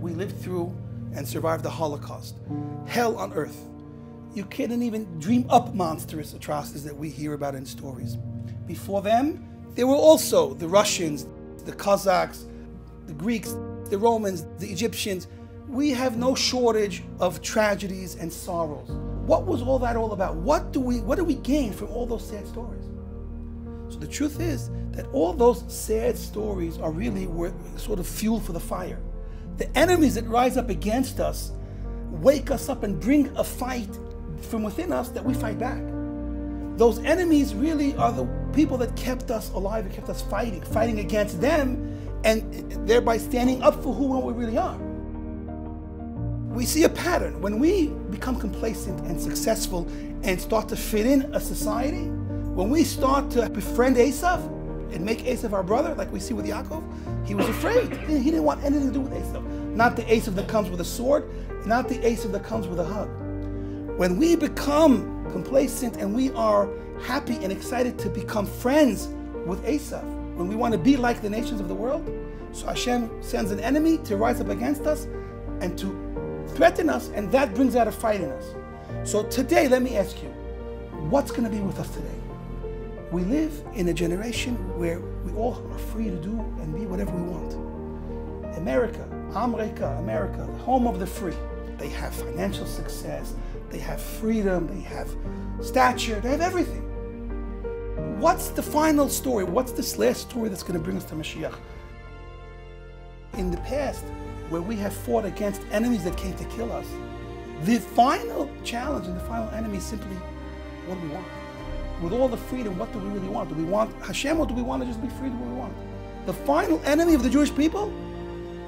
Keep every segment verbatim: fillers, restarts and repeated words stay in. we lived through and survived the Holocaust. Hell on earth. You couldn't even dream up monstrous atrocities that we hear about in stories. Before them, there were also the Russians, the Cossacks, the Greeks, the Romans, the Egyptians. We have no shortage of tragedies and sorrows. What was all that all about? What do we, what do we gain from all those sad stories? So the truth is that all those sad stories are really were sort of fuel for the fire. The enemies that rise up against us wake us up and bring a fight from within us that we fight back. Those enemies really are the people that kept us alive and kept us fighting, fighting against them, and thereby standing up for who and what we really are. We see a pattern. When we become complacent and successful and start to fit in a society, when we start to befriend Esau and make Esau our brother, like we see with Yaakov, he was afraid. He didn't want anything to do with Esau. Not the Esau that comes with a sword, not the Esau that comes with a hug. When we become complacent and we are happy and excited to become friends with Esau, when we want to be like the nations of the world, so Hashem sends an enemy to rise up against us and to threaten us, and that brings out a fight in us. So today, let me ask you, what's going to be with us today? We live in a generation where we all are free to do and be whatever we want. America, Amrika, America, the home of the free. They have financial success, they have freedom, they have stature, they have everything. What's the final story? What's this last story that's going to bring us to Mashiach? In the past, where we have fought against enemies that came to kill us, the final challenge and the final enemy is simply what we want. With all the freedom, what do we really want? Do we want Hashem, or do we want to just be free to what we want? The final enemy of the Jewish people,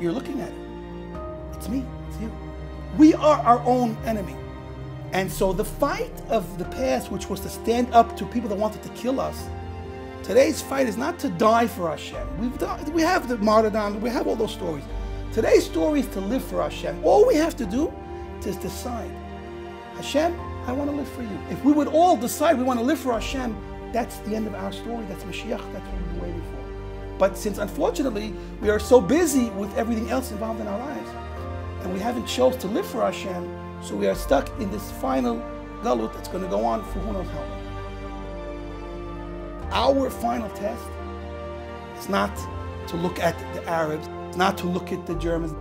you're looking at it. It's me, it's you. We are our own enemy. And so the fight of the past, which was to stand up to people that wanted to kill us, today's fight is not to die for Hashem. We've died, we have the martyrdom, we have all those stories. Today's story is to live for Hashem. All we have to do is decide, Hashem, I want to live for you. If we would all decide we want to live for Hashem, that's the end of our story, that's Mashiach, that's what we're waiting for. But since unfortunately, we are so busy with everything else involved in our lives, and we haven't chose to live for Hashem, so we are stuck in this final galut that's going to go on for who knows how long. Our final test is not to look at the Arabs, not to look at the Germans.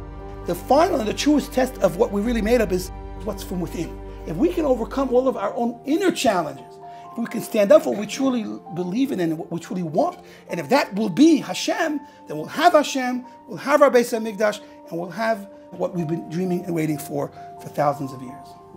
The final and the truest test of what we really made up is what's from within. If we can overcome all of our own inner challenges, if we can stand up for what we truly believe in and what we truly want, and if that will be Hashem, then we'll have Hashem, we'll have our Beis HaMikdash, and we'll have what we've been dreaming and waiting for for thousands of years.